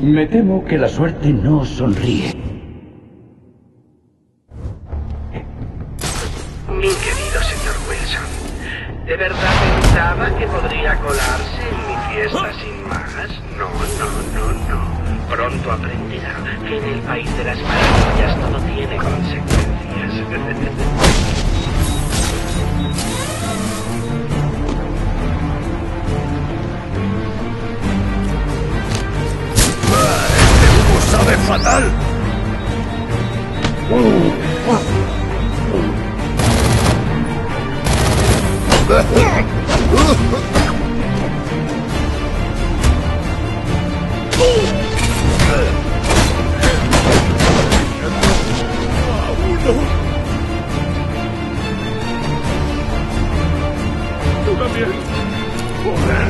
Me temo que la suerte no sonríe. ¿De verdad pensaba que podría colarse en mi fiesta sin más? No, no, no, no. Pronto aprenderá que en el país de las maravillas todo tiene consecuencias. ¡Este humo sabe fatal! ¡Tú también! ¡Joder!